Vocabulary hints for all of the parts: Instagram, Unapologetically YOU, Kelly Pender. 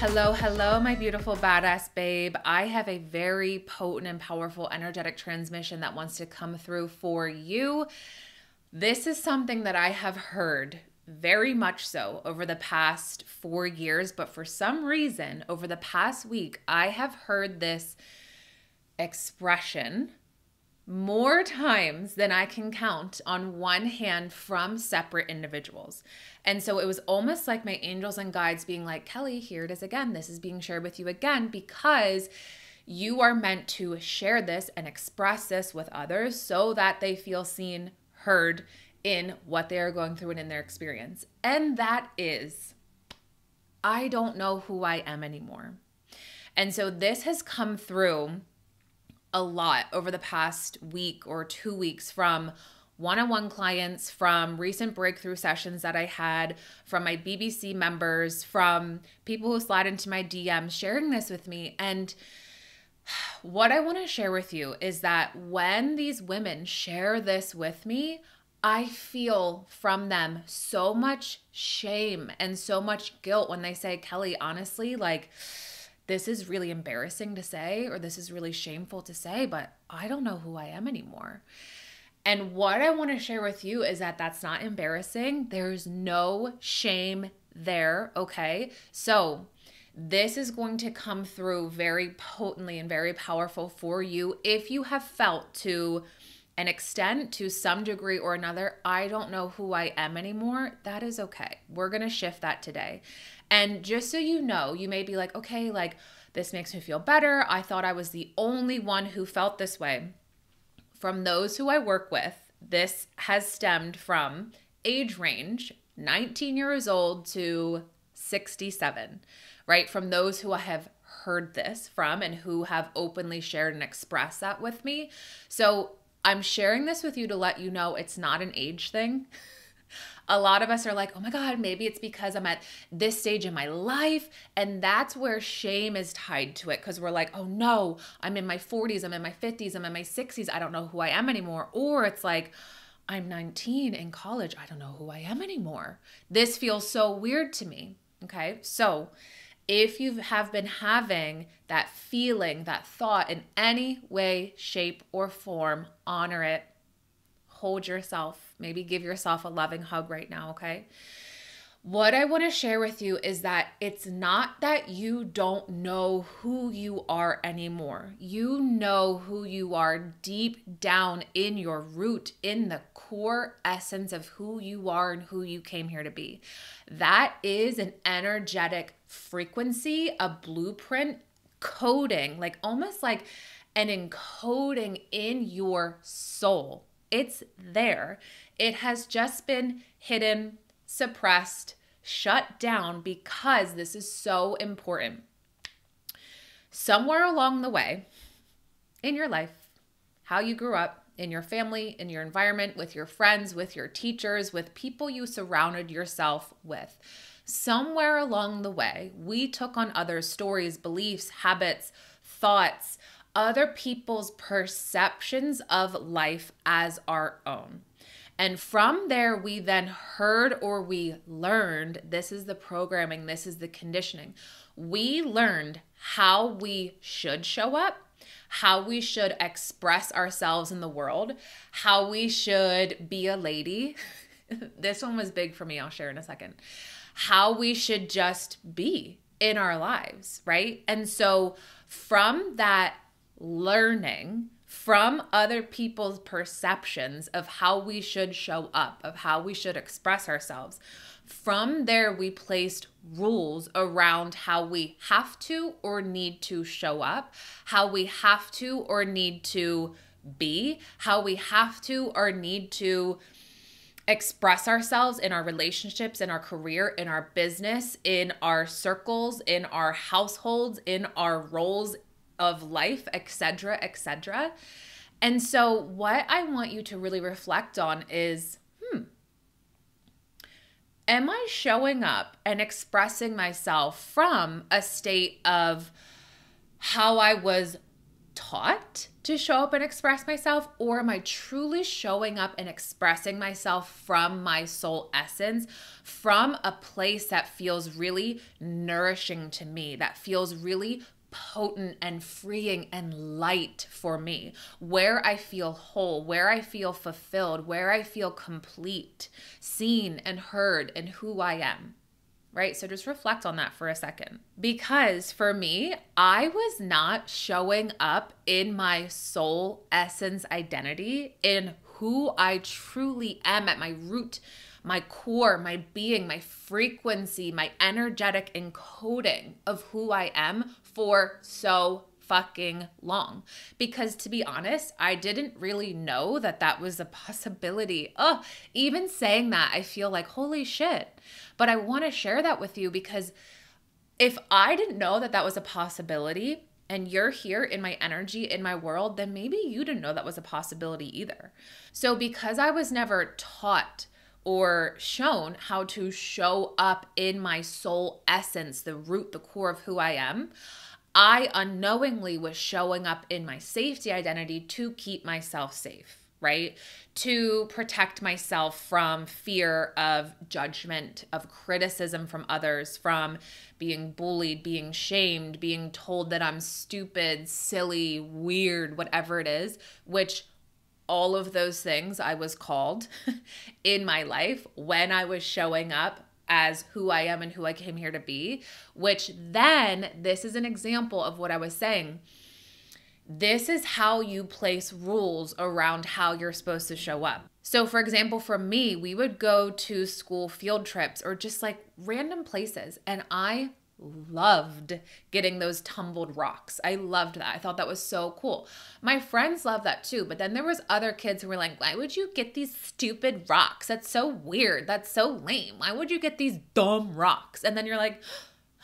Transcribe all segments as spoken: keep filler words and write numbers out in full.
Hello, hello, my beautiful badass babe. I have a very potent and powerful energetic transmission that wants to come through for you. This is something that I have heard very much so over the past four years, but for some reason, over the past week, I have heard this expression more times than I can count on one hand from separate individuals. And so it was almost like my angels and guides being like, Kelly, here it is again. This is being shared with you again because you are meant to share this and express this with others so that they feel seen, heard in what they are going through and in their experience. And that is, I don't know who I am anymore. And so this has come through a lot over the past week or two weeks from one-on-one clients, from recent breakthrough sessions that I had, from my B B C members, from people who slide into my D Ms sharing this with me. And what I want to share with you is that when these women share this with me, I feel from them so much shame and so much guilt when they say, Kelly, honestly, like, this is really embarrassing to say, or this is really shameful to say, but I don't know who I am anymore. And what I want to share with you is that that's not embarrassing. There's no shame there, okay? So this is going to come through very potently and very powerful for you if you have felt to an extent, to some degree or another, I don't know who I am anymore. That is okay. We're going to shift that today. And just so you know, you may be like, okay, like this makes me feel better. I thought I was the only one who felt this way. From those who I work with, this has stemmed from age range, nineteen years old to sixty-seven, right? From those who I have heard this from and who have openly shared and expressed that with me. So I'm sharing this with you to let you know it's not an age thing. A lot of us are like, oh my God, maybe it's because I'm at this stage in my life. And that's where shame is tied to it because we're like, oh no, I'm in my forties, I'm in my fifties, I'm in my sixties. I don't know who I am anymore. Or it's like, I'm nineteen in college. I don't know who I am anymore. This feels so weird to me. Okay. So if you have been having that feeling, that thought in any way, shape, or form, honor it. Hold yourself, maybe give yourself a loving hug right now, okay? What I want to share with you is that it's not that you don't know who you are anymore. You know who you are deep down in your root, in the core essence of who you are and who you came here to be. That is an energetic frequency, a blueprint coding, like almost like an encoding in your soul. It's there. It has just been hidden, suppressed, shut down because this is so important. Somewhere along the way in your life, how you grew up, in your family, in your environment, with your friends, with your teachers, with people you surrounded yourself with. Somewhere along the way, we took on others' stories, beliefs, habits, thoughts, other people's perceptions of life as our own. And from there, we then heard or we learned, this is the programming, this is the conditioning. We learned how we should show up, how we should express ourselves in the world, how we should be a lady. This one was big for me, I'll share in a second. How we should just be in our lives, right? And so from that learning from other people's perceptions of how we should show up, of how we should express ourselves. From there, we placed rules around how we have to or need to show up, how we have to or need to be, how we have to or need to express ourselves in our relationships, in our career, in our business, in our circles, in our households, in our roles, of life, et cetera, et cetera. And so what I want you to really reflect on is, hmm, am I showing up and expressing myself from a state of how I was taught to show up and express myself, or am I truly showing up and expressing myself from my soul essence, from a place that feels really nourishing to me, that feels really potent and freeing and light for me, where I feel whole, where I feel fulfilled, where I feel complete, seen and heard in who I am, right? So just reflect on that for a second. Because for me, I was not showing up in my soul essence identity, in who I truly am at my root, my core, my being, my frequency, my energetic encoding of who I am for so fucking long. Because to be honest, I didn't really know that that was a possibility. Oh, even saying that, I feel like, holy shit. But I want to share that with you, because if I didn't know that that was a possibility, and you're here in my energy, in my world, then maybe you didn't know that was a possibility either. So because I was never taught or shown how to show up in my soul essence, the root, the core of who I am, I unknowingly was showing up in my safety identity to keep myself safe, right? To protect myself from fear of judgment, of criticism from others, from being bullied, being shamed, being told that I'm stupid, silly, weird, whatever it is, which all of those things I was called in my life when I was showing up as who I am and who I came here to be, which then this is an example of what I was saying. This is how you place rules around how you're supposed to show up. So for example, for me, we would go to school field trips or just like random places, and I loved getting those tumbled rocks. I loved that. I thought that was so cool. My friends loved that too, but then there was other kids who were like, why would you get these stupid rocks? That's so weird. That's so lame. Why would you get these dumb rocks? And then you're like,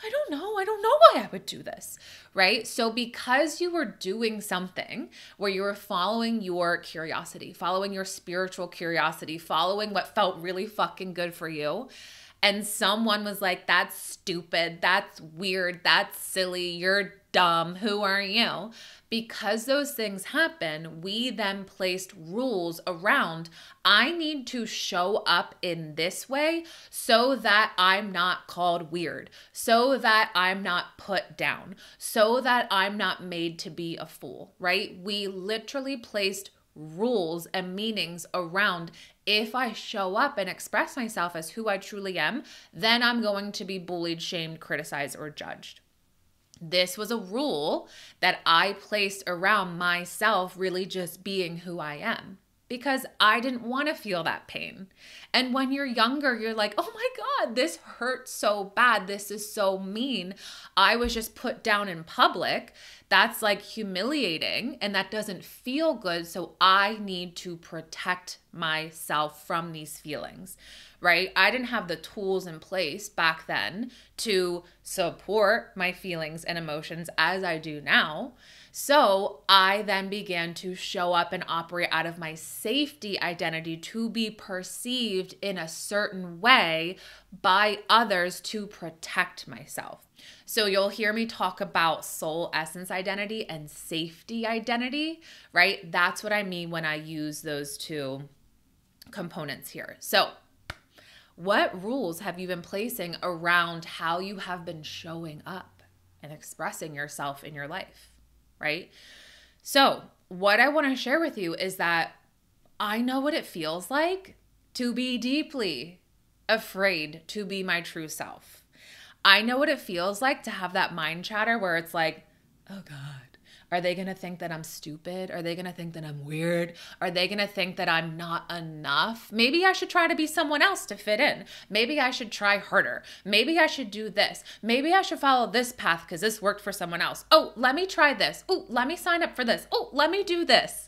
I don't know. I don't know why I would do this, right? So because you were doing something where you were following your curiosity, following your spiritual curiosity, following what felt really fucking good for you, and someone was like, that's stupid, that's weird, that's silly, you're dumb, who are you? Because those things happen, we then placed rules around, I need to show up in this way so that I'm not called weird, so that I'm not put down, so that I'm not made to be a fool, right? We literally placed rules and meanings around, if I show up and express myself as who I truly am, then I'm going to be bullied, shamed, criticized, or judged. This was a rule that I placed around myself really just being who I am, because I didn't want to feel that pain. And when you're younger, you're like, oh my God, this hurts so bad. This is so mean. I was just put down in public. That's like humiliating, and that doesn't feel good. So I need to protect myself from these feelings, right? I didn't have the tools in place back then to support my feelings and emotions as I do now. So I then began to show up and operate out of my safety identity to be perceived in a certain way by others to protect myself. So you'll hear me talk about soul essence identity and safety identity, right? That's what I mean when I use those two components here. So what rules have you been placing around how you have been showing up and expressing yourself in your life, right? So what I want to share with you is that I know what it feels like to be deeply afraid to be my true self. I know what it feels like to have that mind chatter where it's like, oh God, are they going to think that I'm stupid? Are they going to think that I'm weird? Are they going to think that I'm not enough? Maybe I should try to be someone else to fit in. Maybe I should try harder. Maybe I should do this. Maybe I should follow this path because this worked for someone else. Oh, let me try this. Oh, let me sign up for this. Oh, let me do this.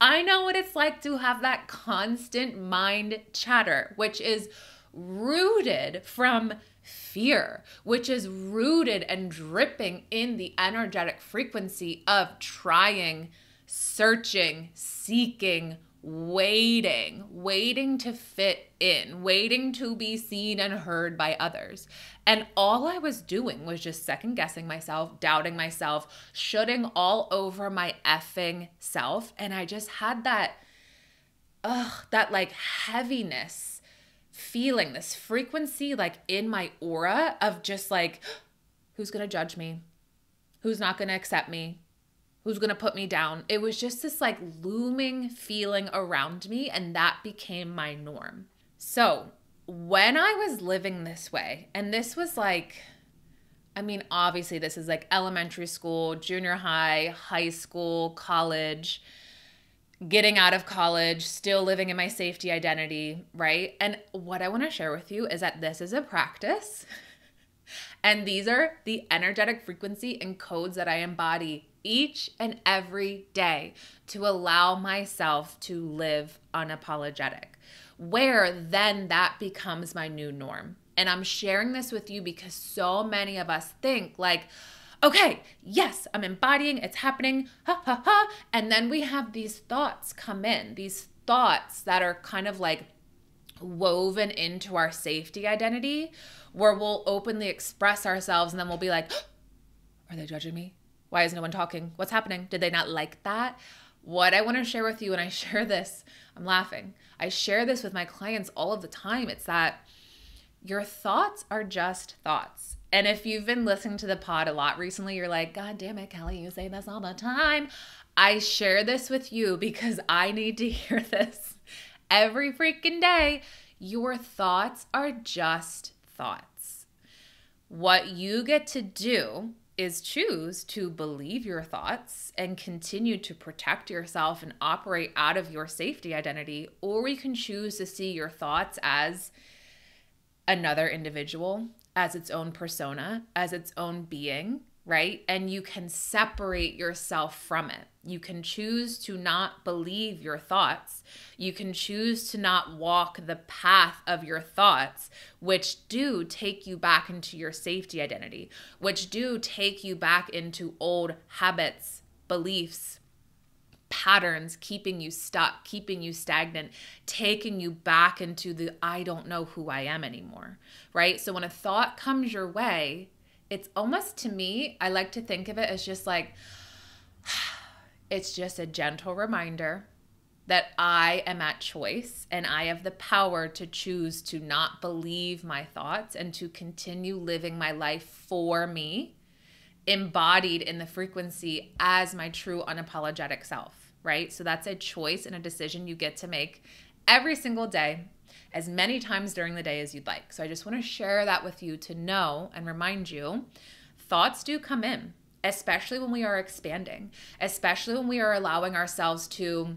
I know what it's like to have that constant mind chatter, which is rooted from fear, which is rooted and dripping in the energetic frequency of trying, searching, seeking, waiting, waiting to fit in, waiting to be seen and heard by others. And all I was doing was just second guessing myself, doubting myself, shoulding all over my effing self. And I just had that, ugh, that like heaviness feeling, this frequency like in my aura of just like, who's gonna judge me? Who's not gonna accept me? Who's gonna put me down? It was just this like looming feeling around me, and that became my norm. So when I was living this way, and this was like, I mean, obviously this is like elementary school, junior high, high school, college, getting out of college, still living in my safety identity, right? And what I wanna share with you is that this is a practice, and these are the energetic frequency and codes that I embody each and every day to allow myself to live unapologetic, where then that becomes my new norm. And I'm sharing this with you because so many of us think like, okay, yes, I'm embodying, it's happening, ha ha ha. And then we have these thoughts come in, these thoughts that are kind of like woven into our safety identity, where we'll openly express ourselves and then we'll be like, are they judging me? Why is no one talking? What's happening? Did they not like that? What I want to share with you, and I share this, I'm laughing. I share this with my clients all of the time. It's that your thoughts are just thoughts. And if you've been listening to the pod a lot recently, you're like, God damn it, Kelly, you say this all the time. I share this with you because I need to hear this every freaking day. Your thoughts are just thoughts. What you get to do is choose to believe your thoughts and continue to protect yourself and operate out of your safety identity, or you can choose to see your thoughts as another individual, as its own persona, as its own being, right? And you can separate yourself from it. You can choose to not believe your thoughts. You can choose to not walk the path of your thoughts, which do take you back into your safety identity, which do take you back into old habits, beliefs, patterns, keeping you stuck, keeping you stagnant, taking you back into the I don't know who I am anymore, right? So when a thought comes your way, it's almost, to me, I like to think of it as just like, it's just a gentle reminder that I am at choice and I have the power to choose to not believe my thoughts and to continue living my life for me, embodied in the frequency as my true unapologetic self, right? So that's a choice and a decision you get to make every single day, as many times during the day as you'd like. So I just want to share that with you to know and remind you, thoughts do come in, especially when we are expanding, especially when we are allowing ourselves to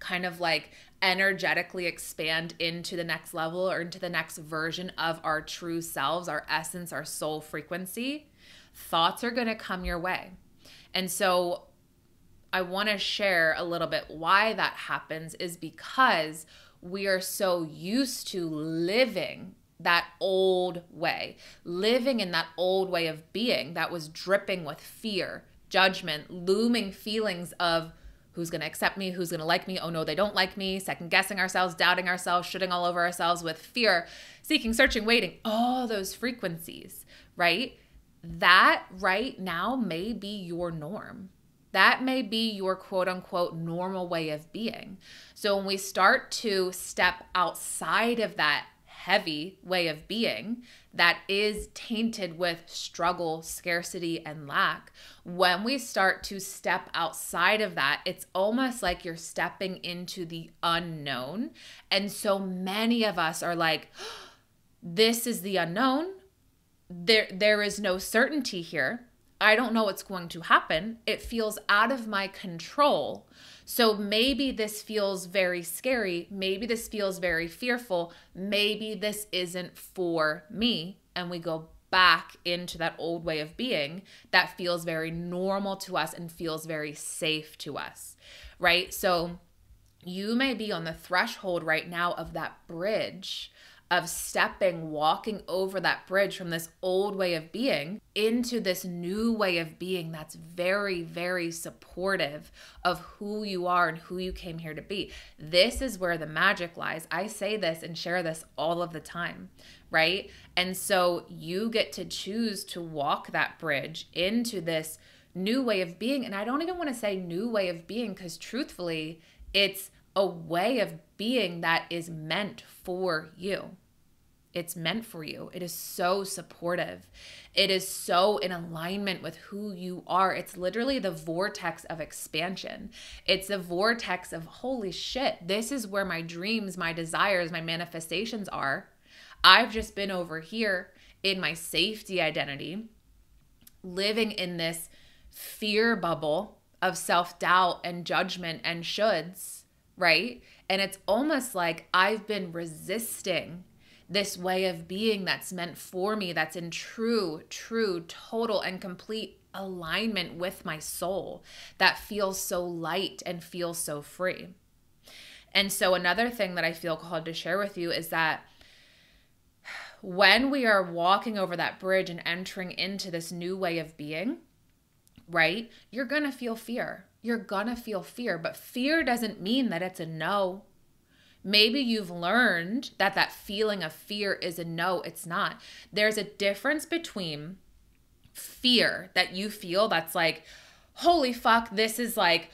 kind of like energetically expand into the next level or into the next version of our true selves, our essence, our soul frequency. Thoughts are going to come your way. And so I want to share a little bit why that happens is because we are so used to living that old way, living in that old way of being that was dripping with fear, judgment, looming feelings of who's gonna accept me, who's gonna like me, oh no, they don't like me, second guessing ourselves, doubting ourselves, shitting all over ourselves with fear, seeking, searching, waiting, all those frequencies, right? That right now may be your norm. That may be your quote unquote normal way of being. So when we start to step outside of that heavy way of being that is tainted with struggle, scarcity, and lack, when we start to step outside of that, it's almost like you're stepping into the unknown. And so many of us are like, this is the unknown. There, there is no certainty here. I don't know what's going to happen. It feels out of my control. So maybe this feels very scary. Maybe this feels very fearful. Maybe this isn't for me. And we go back into that old way of being that feels very normal to us and feels very safe to us, right? So you may be on the threshold right now of that bridge of stepping, walking over that bridge from this old way of being into this new way of being that's very, very supportive of who you are and who you came here to be. This is where the magic lies. I say this and share this all of the time, right? And so you get to choose to walk that bridge into this new way of being. And I don't even want to say new way of being, because truthfully, it's a way of being that is meant for you. It's meant for you. It is so supportive. It is so in alignment with who you are. It's literally the vortex of expansion. It's the vortex of, holy shit, this is where my dreams, my desires, my manifestations are. I've just been over here in my safety identity, living in this fear bubble of self-doubt and judgment and shoulds, right? And it's almost like I've been resisting this way of being that's meant for me, that's in true, true, total, and complete alignment with my soul, that feels so light and feels so free. And so another thing that I feel called to share with you is that when we are walking over that bridge and entering into this new way of being, right, you're going to feel fear. You're going to feel fear, but fear doesn't mean that it's a no. Maybe you've learned that that feeling of fear is a no, it's not. There's a difference between fear that you feel that's like, holy fuck, this is like,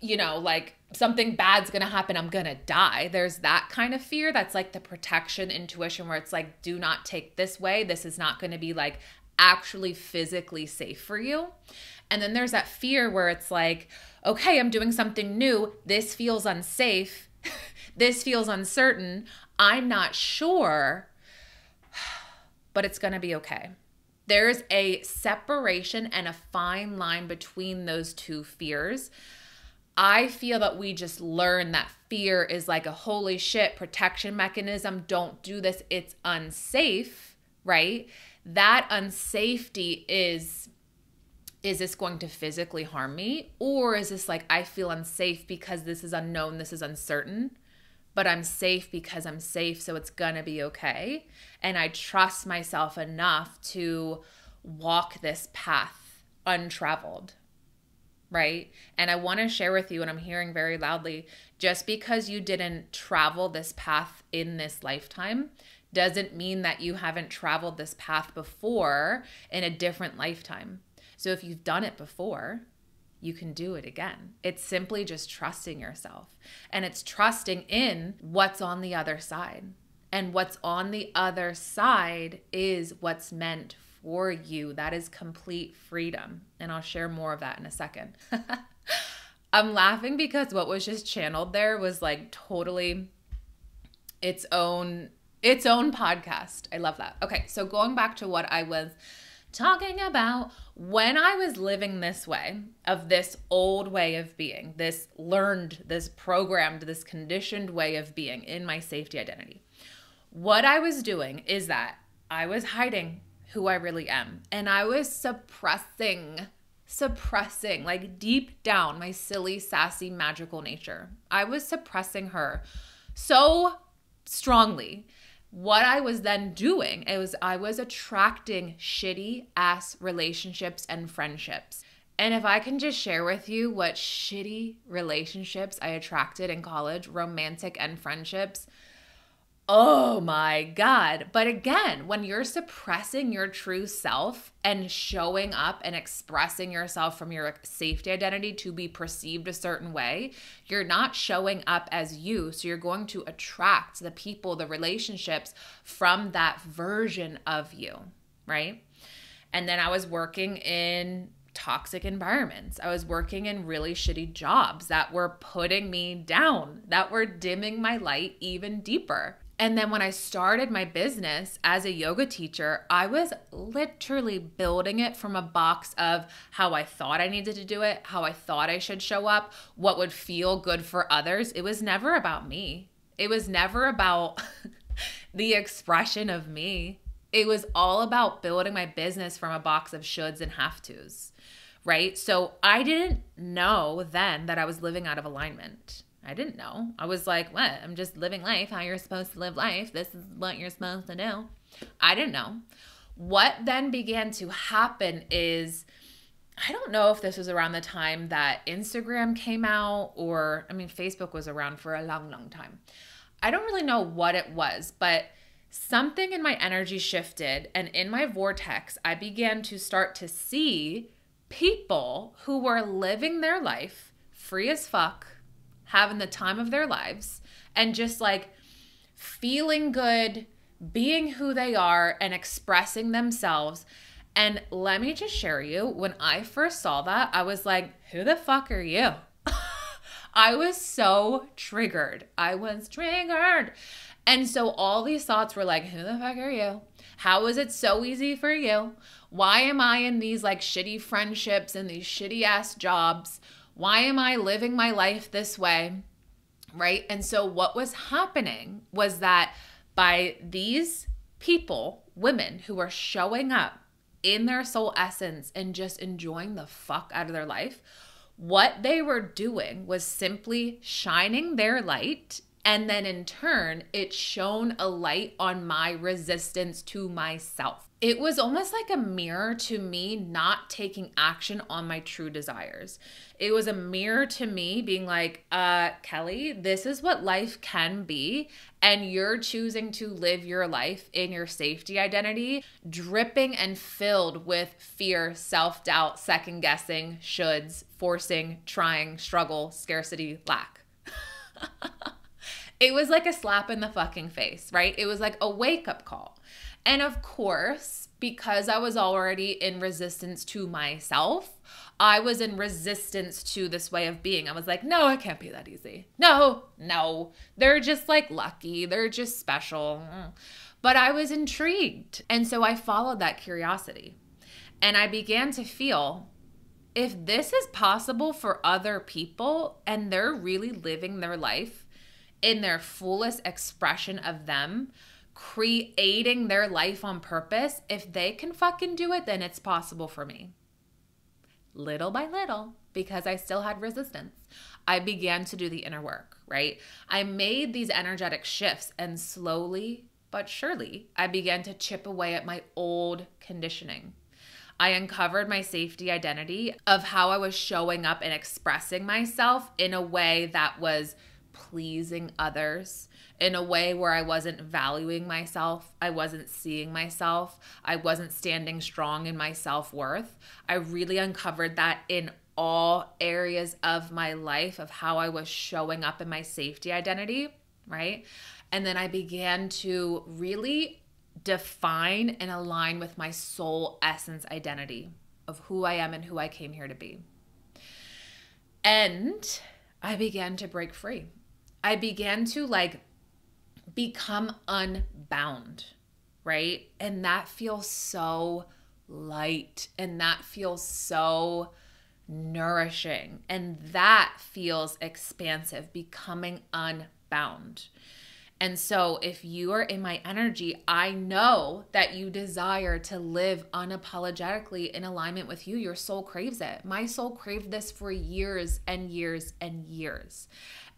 you know, like something bad's going to happen, I'm going to die. There's that kind of fear that's like the protection intuition where it's like, do not take this way. This is not going to be like actually physically safe for you. And then there's that fear where it's like, okay, I'm doing something new. This feels unsafe. This feels uncertain. I'm not sure, but it's going to be okay. There's a separation and a fine line between those two fears. I feel that we just learn that fear is like a holy shit protection mechanism. Don't do this. It's unsafe, right? That unsafety is, is this going to physically harm me? Or is this like, I feel unsafe because this is unknown, this is uncertain, but I'm safe because I'm safe, so it's gonna be okay. And I trust myself enough to walk this path untraveled, right? And I wanna share with you, and I'm hearing very loudly, just because you didn't travel this path in this lifetime doesn't mean that you haven't traveled this path before in a different lifetime. So if you've done it before, you can do it again. It's simply just trusting yourself, and it's trusting in what's on the other side. And what's on the other side is what's meant for you. That is complete freedom. And I'll share more of that in a second. I'm laughing because what was just channeled there was like totally its own, its own podcast. I love that. Okay. So going back to what I was talking about, when I was living this way, of this old way of being, this learned, this programmed, this conditioned way of being in my safety identity, what I was doing is that I was hiding who I really am, and I was suppressing, suppressing, like deep down, my silly, sassy, magical nature. I was suppressing her so strongly. What I was then doing is I was attracting shitty ass relationships and friendships. And if I can just share with you what shitty relationships I attracted in college, romantic and friendships, oh my God. But again, when you're suppressing your true self and showing up and expressing yourself from your safety identity to be perceived a certain way, you're not showing up as you. So you're going to attract the people, the relationships from that version of you, right? And then I was working in toxic environments. I was working in really shitty jobs that were putting me down, that were dimming my light even deeper. And then when I started my business as a yoga teacher, I was literally building it from a box of how I thought I needed to do it, how I thought I should show up, what would feel good for others. It was never about me. It was never about the expression of me. It was all about building my business from a box of shoulds and have tos, right? So I didn't know then that I was living out of alignment. I didn't know. I was like, what? I'm just living life, how you're supposed to live life. This is what you're supposed to do. I didn't know. What then began to happen is, I don't know if this was around the time that Instagram came out, or, I mean, Facebook was around for a long, long time. I don't really know what it was, but something in my energy shifted, and in my vortex, I began to start to see people who were living their life free as fuck, having the time of their lives, and just like feeling good, being who they are, and expressing themselves. And let me just share you, when I first saw that, I was like, who the fuck are you? I was so triggered. I was triggered. And so all these thoughts were like, who the fuck are you? How is it so easy for you? Why am I in these like shitty friendships and these shitty ass jobs? Why am I living my life this way? Right? And so what was happening was that by these people, women who are showing up in their soul essence and just enjoying the fuck out of their life, what they were doing was simply shining their light, and then in turn, it shone a light on my resistance to myself. It was almost like a mirror to me not taking action on my true desires. It was a mirror to me being like, uh, Kelly, this is what life can be, and you're choosing to live your life in your safety identity, dripping and filled with fear, self-doubt, second-guessing, shoulds, forcing, trying, struggle, scarcity, lack. It was like a slap in the fucking face, right? It was like a wake-up call. And of course, because I was already in resistance to myself, I was in resistance to this way of being. I was like, no, it can't be that easy. No, no, they're just like lucky. They're just special. But I was intrigued. And so I followed that curiosity. And I began to feel, if this is possible for other people and they're really living their life in their fullest expression of them, creating their life on purpose, if they can fucking do it, then it's possible for me. Little by little, because I still had resistance, I began to do the inner work, right? I made these energetic shifts, and slowly but surely, I began to chip away at my old conditioning. I uncovered my safety identity of how I was showing up and expressing myself in a way that was pleasing others, in a way where I wasn't valuing myself, I wasn't seeing myself, I wasn't standing strong in my self-worth. I really uncovered that in all areas of my life, of how I was showing up in my safety identity, right? And then I began to really define and align with my soul essence identity of who I am and who I came here to be. And I began to break free. I began to like become unbound, right? And that feels so light, and that feels so nourishing, and that feels expansive, becoming unbound. And so if you are in my energy, I know that you desire to live unapologetically in alignment with you. Your soul craves it. My soul craved this for years and years and years.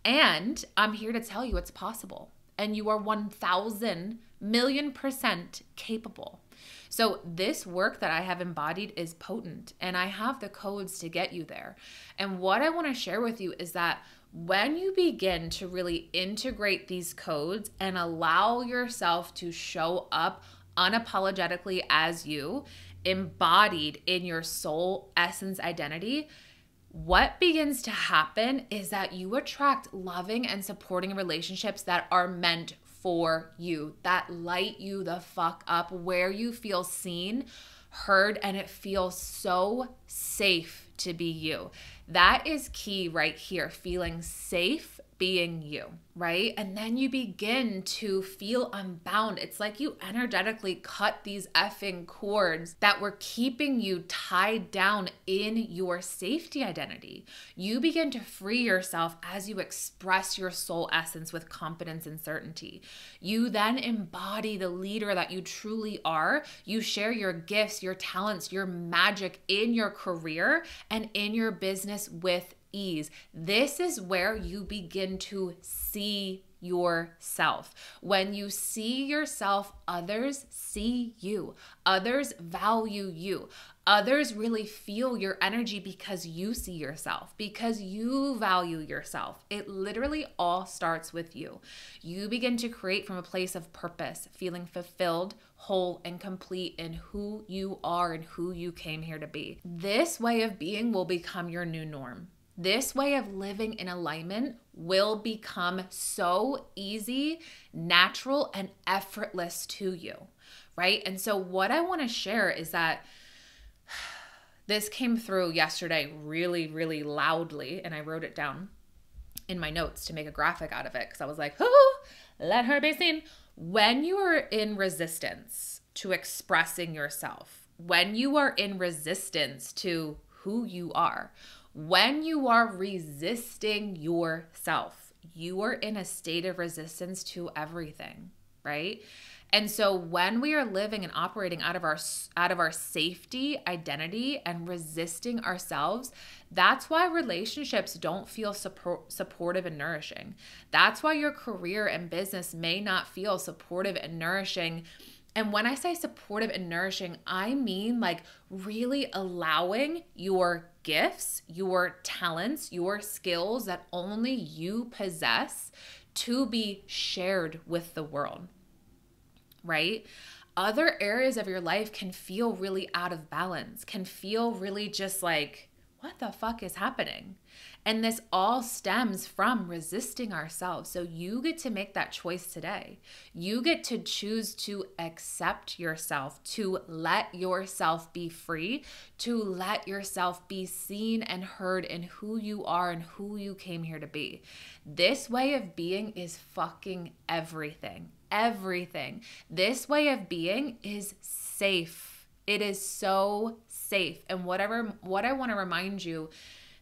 And I'm here to tell you it's possible. And you are one thousand million percent capable. So this work that I have embodied is potent, and I have the codes to get you there. And what I want to share with you is that when you begin to really integrate these codes and allow yourself to show up unapologetically as you, embodied in your soul essence identity, what begins to happen is that you attract loving and supporting relationships that are meant for you, that light you the fuck up, where you feel seen, heard, and it feels so safe to be you. That is key right here, feeling safe being you, right? And then you begin to feel unbound. It's like you energetically cut these effing cords that were keeping you tied down in your safety identity. You begin to free yourself as you express your soul essence with confidence and certainty. You then embody the leader that you truly are. You share your gifts, your talents, your magic in your career and in your business with ease. This is where you begin to see yourself. When you see yourself, others see you. Others value you. Others really feel your energy because you see yourself, because you value yourself. It literally all starts with you. You begin to create from a place of purpose, feeling fulfilled, whole, and complete in who you are and who you came here to be. This way of being will become your new norm. This way of living in alignment will become so easy, natural, and effortless to you, right? And so what I want to share is that this came through yesterday really, really loudly, and I wrote it down in my notes to make a graphic out of it because I was like, oh, let her be seen. When you are in resistance to expressing yourself, when you are in resistance to who you are, when you are resisting yourself, you are in a state of resistance to everything, right? And so when we are living and operating out of our out of our safety, identity, and resisting ourselves, that's why relationships don't feel support, supportive and nourishing. That's why your career and business may not feel supportive and nourishing. And when I say supportive and nourishing, I mean like really allowing your gifts, your talents, your skills that only you possess to be shared with the world, right? Other areas of your life can feel really out of balance, can feel really just like, what the fuck is happening? And this all stems from resisting ourselves. So you get to make that choice today. You get to choose to accept yourself, to let yourself be free, to let yourself be seen and heard in who you are and who you came here to be. This way of being is fucking everything. Everything. This way of being is safe. It is so safe. And whatever, what I want to remind you,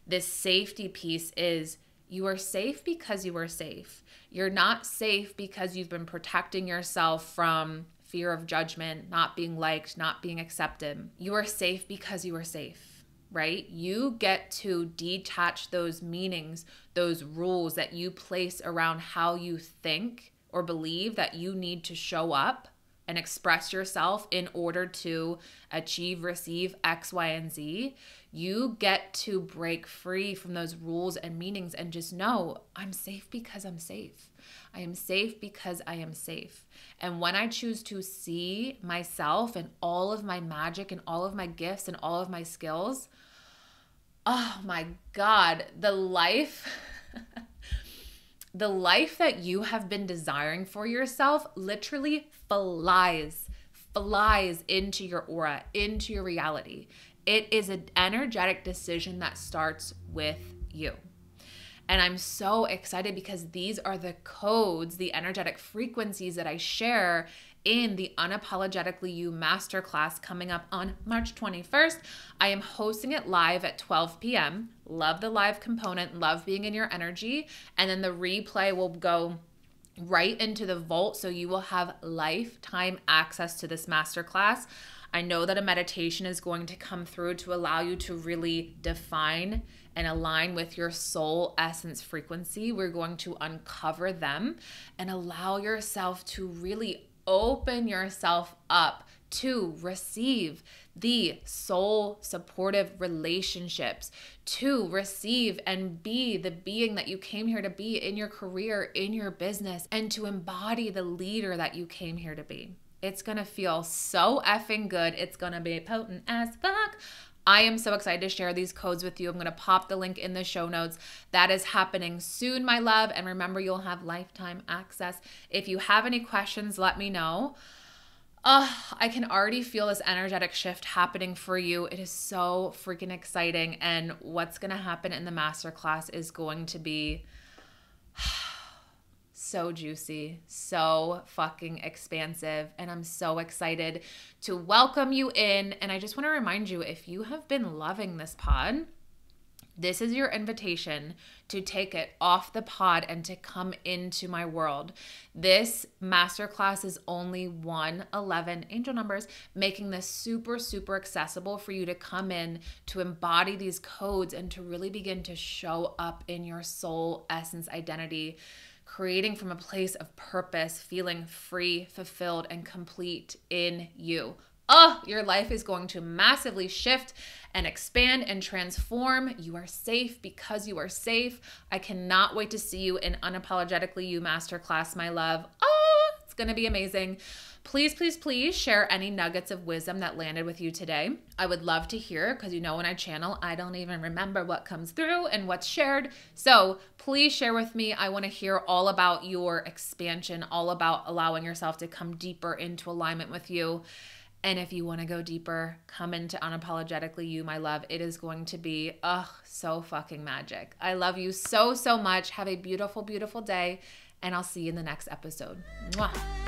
this safety piece is you are safe because you are safe. You're not safe because you've been protecting yourself from fear of judgment, not being liked, not being accepted. You are safe because you are safe, right? You get to detach those meanings, those rules that you place around how you think or believe that you need to show up and express yourself in order to achieve, receive X, Y, and Z. You get to break free from those rules and meanings and just know, I'm safe because I'm safe. I am safe because I am safe. And when I choose to see myself and all of my magic and all of my gifts and all of my skills, oh my God, the life... The life that you have been desiring for yourself literally flies, flies into your aura, into your reality. It is an energetic decision that starts with you. And I'm so excited because these are the codes, the energetic frequencies that I share in the Unapologetically You Masterclass coming up on March twenty-first. I am hosting it live at twelve p m Love the live component, love being in your energy. And then the replay will go right into the vault. So you will have lifetime access to this masterclass. I know that a meditation is going to come through to allow you to really define and align with your soul essence frequency. We're going to uncover them and allow yourself to really open yourself up to receive the soul supportive relationships, to receive and be the being that you came here to be in your career, in your business, and to embody the leader that you came here to be. It's gonna feel so effing good. It's gonna be potent as fuck. I am so excited to share these codes with you. I'm gonna pop the link in the show notes. That is happening soon, my love. And remember, you'll have lifetime access. If you have any questions, let me know. Oh, I can already feel this energetic shift happening for you. It is so freaking exciting. And what's gonna happen in the masterclass is going to be so juicy, so fucking expansive, and I'm so excited to welcome you in. And I just want to remind you, if you have been loving this pod, This is your invitation to take it off the pod and to come into my world. This masterclass is only one eleven angel numbers, making this super, super accessible for you to come in, to embody these codes, and to really begin to show up in your soul essence identity, creating from a place of purpose, feeling free, fulfilled, and complete in you. Oh, your life is going to massively shift and expand and transform. You are safe because you are safe. I cannot wait to see you in Unapologetically You Masterclass, my love. Oh, it's going to be amazing. Please, please, please share any nuggets of wisdom that landed with you today. I would love to hear, because you know when I channel, I don't even remember what comes through and what's shared. So please share with me. I want to hear all about your expansion, all about allowing yourself to come deeper into alignment with you. And if you want to go deeper, come into Unapologetically You, my love. It is going to be, ugh, so fucking magic. I love you so, so much. Have a beautiful, beautiful day, and I'll see you in the next episode. Mwah.